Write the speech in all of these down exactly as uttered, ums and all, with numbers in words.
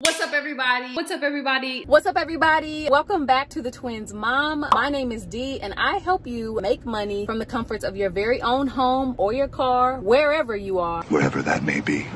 What's up everybody? What's up everybody? What's up everybody? Welcome back to The Twins Mom. My name is Dee and I help you make money from the comforts of your very own home or your car, wherever you are. Wherever that may be.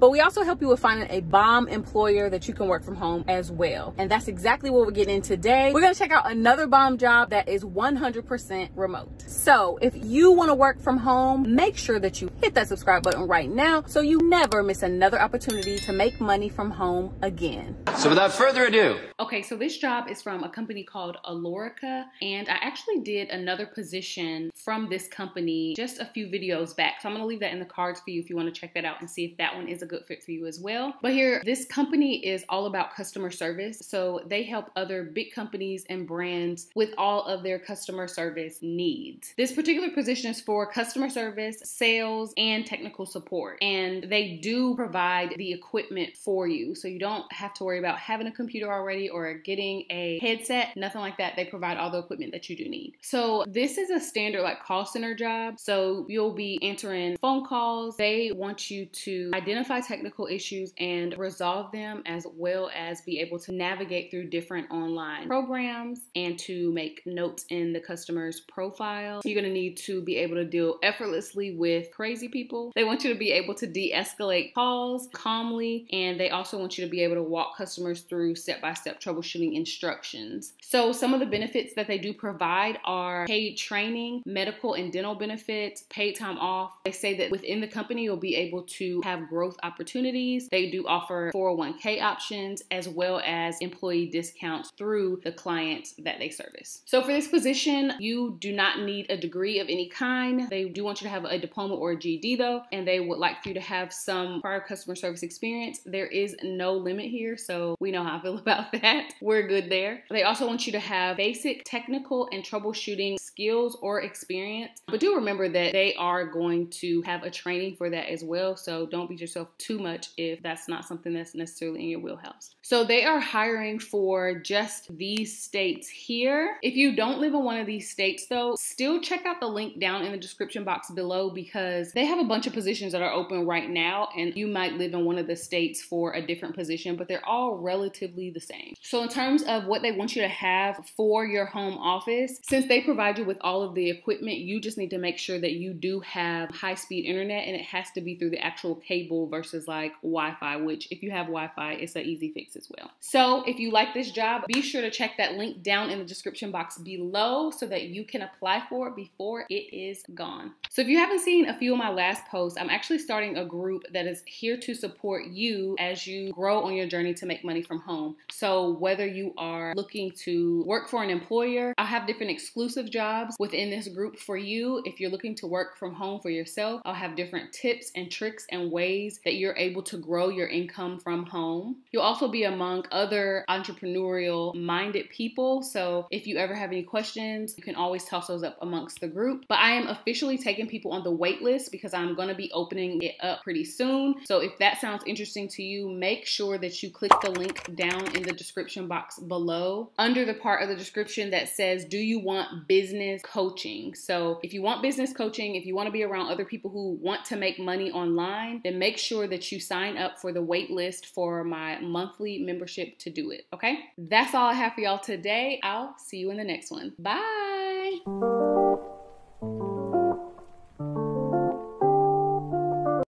But we also help you with finding a bomb employer that you can work from home as well. And that's exactly what we're getting in today. We're gonna check out another bomb job that is one hundred percent remote. So if you wanna work from home, make sure that you hit that subscribe button right now so you never miss another opportunity to make money from home again. So without further ado. Okay, so this job is from a company called Alorica. And I actually did another position from this company just a few videos back. So I'm gonna leave that in the cards for you if you wanna check that out and see if that one is a good fit for you as well. But here, this company is all about customer service. So they help other big companies and brands with all of their customer service needs. This particular position is for customer service, sales, and technical support. And they do provide the equipment for you. So you don't have to worry about having a computer already or getting a headset, nothing like that. They provide all the equipment that you do need. So this is a standard like call center job. So you'll be answering phone calls. They want you to identify technical issues and resolve them, as well as be able to navigate through different online programs and to make notes in the customer's profile. You're going to need to be able to deal effortlessly with crazy people. They want you to be able to de-escalate calls calmly, and they also want you to be able to walk customers through step-by-step troubleshooting instructions. So some of the benefits that they do provide are paid training, medical and dental benefits, paid time off. They say that within the company you'll be able to have growth opportunities. They do offer four oh one K options as well as employee discounts through the clients that they service. So for this position, you do not need a degree of any kind. They do want you to have a diploma or a G E D though, and they would like for you to have some prior customer service experience. There is no limit here, so we know how I feel about that. We're good there. They also want you to have basic technical and troubleshooting skills or experience, but do remember that they are going to have a training for that as well, so don't beat yourself too much if that's not something that's necessarily in your wheelhouse. So they are hiring for just these states here. If you don't live in one of these states though, still check out the link down in the description box below, because they have a bunch of positions that are open right now and you might live in one of the states for a different position, but they're all relatively the same. So in terms of what they want you to have for your home office, since they provide you with all of the equipment, you just need to make sure that you do have high-speed internet, and it has to be through the actual cable versus like Wi-Fi, which if you have Wi-Fi, it's an easy fix as well. So if you like this job, be sure to check that link down in the description box below so that you can apply for it before it is gone. So if you haven't seen a few of my last posts, I'm actually starting a group that is here to support you as you grow on your journey to make money from home. So whether you are looking to work for an employer, I'll have different exclusive jobs within this group for you. If you're looking to work from home for yourself, I'll have different tips and tricks and ways that you're able to grow your income from home. You'll also be among other entrepreneurial minded people. So if you ever have any questions, you can always toss those up amongst the group. But I am officially taking people on the wait list because I'm going to be opening it up pretty soon. So if that sounds interesting to you, make sure that you click the link down in the description box below under the part of the description that says, do you want business coaching? So if you want business coaching, if you want to be around other people who want to make money online, then make sure sure that you sign up for the wait list for my monthly membership to do it. Okay, that's all I have for y'all today. I'll see you in the next one. Bye.